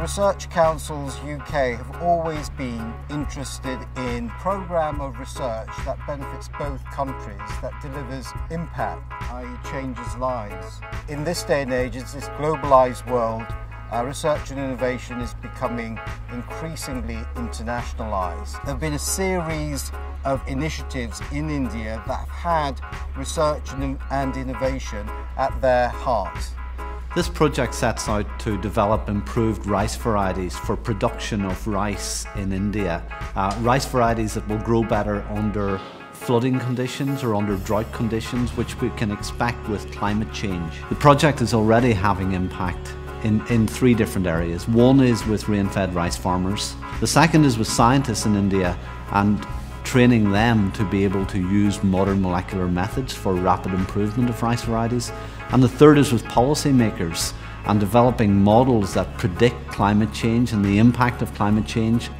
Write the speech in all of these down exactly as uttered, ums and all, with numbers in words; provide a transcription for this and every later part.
The Research Councils U K have always been interested in a programme of research that benefits both countries, that delivers impact, that is changes lives. In this day and age, in this globalised world, Uh, research and innovation is becoming increasingly internationalised. There have been a series of initiatives in India that have had research and, and innovation at their heart. This project sets out to develop improved rice varieties for production of rice in India. Uh, rice varieties that will grow better under flooding conditions or under drought conditions, which we can expect with climate change. The project is already having impact In, in three different areas. One is with rain-fed rice farmers. The second is with scientists in India and training them to be able to use modern molecular methods for rapid improvement of rice varieties. And the third is with policymakers and developing models that predict climate change and the impact of climate change.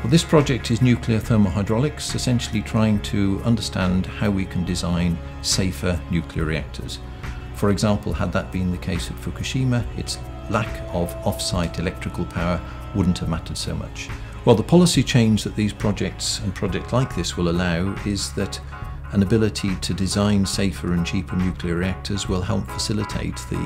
Well, this project is nuclear thermohydraulics, essentially trying to understand how we can design safer nuclear reactors. For example, had that been the case at Fukushima, its lack of off-site electrical power wouldn't have mattered so much. Well, the policy change that these projects and projects like this will allow is that an ability to design safer and cheaper nuclear reactors will help facilitate the,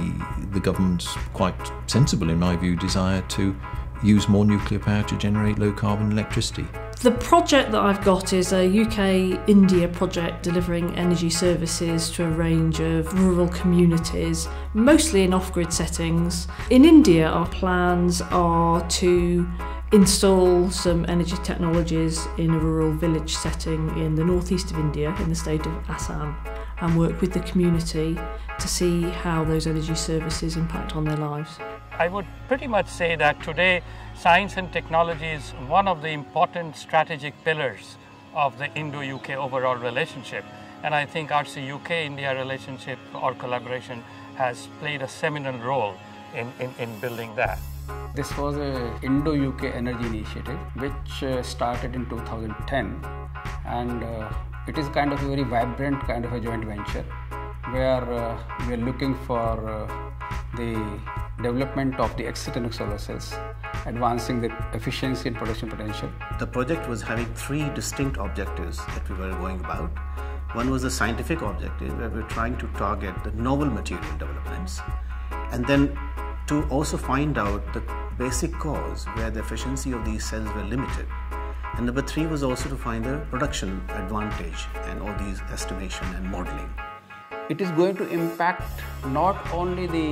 the government's quite sensible, in my view, desire to use more nuclear power to generate low-carbon electricity. The project that I've got is a U K India project delivering energy services to a range of rural communities, mostly in off-grid settings. In India, our plans are to install some energy technologies in a rural village setting in the northeast of India, in the state of Assam, and work with the community to see how those energy services impact on their lives. I would pretty much say that today science and technology is one of the important strategic pillars of the Indo U K overall relationship, and I think R C U K India relationship or collaboration has played a seminal role in, in, in building that. This was an Indo U K energy initiative which uh, started in two thousand ten, and uh, it is kind of a very vibrant kind of a joint venture where uh, we are looking for uh, the development of the exothermic solar cells, advancing the efficiency and production potential. The project was having three distinct objectives that we were going about. One was a scientific objective where we were trying to target the novel material developments, and then to also find out the basic cause where the efficiency of these cells were limited. And number three was also to find the production advantage and all these estimation and modeling. It is going to impact not only the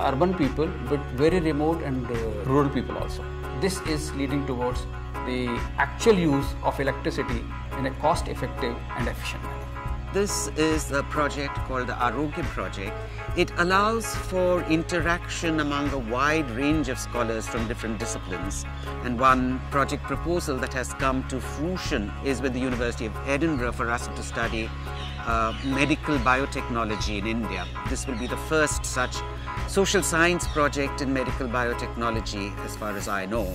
urban people but very remote and uh, rural people also. This is leading towards the actual use of electricity in a cost-effective and efficient manner. This is a project called the Arogya Project. It allows for interaction among a wide range of scholars from different disciplines. And one project proposal that has come to fruition is with the University of Edinburgh for us to study uh, medical biotechnology in India. This will be the first such social science project in medical biotechnology as far as I know.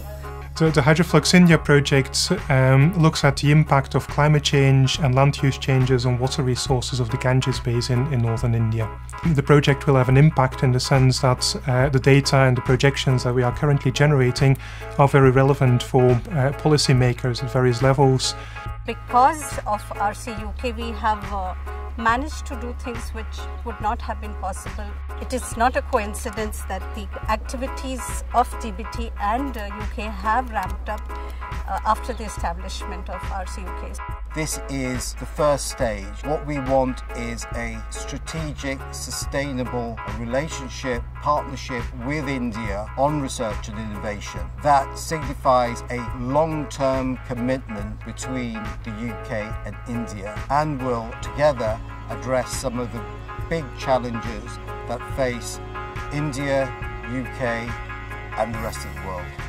So the Hydroflux India project um, looks at the impact of climate change and land use changes on water resources of the Ganges Basin in northern India. The project will have an impact in the sense that uh, the data and the projections that we are currently generating are very relevant for uh, policymakers at various levels. Because of R C U K, we have uh, managed to do things which would not have been possible. It is not a coincidence that the activities of D B T and uh, U K have ramped up uh, after the establishment of R C U K. This is the first stage. What we want is a strategic, sustainable relationship, partnership with India on research and innovation that signifies a long-term commitment between the U K and India, and will together address some of the big challenges that face India, U K and the rest of the world.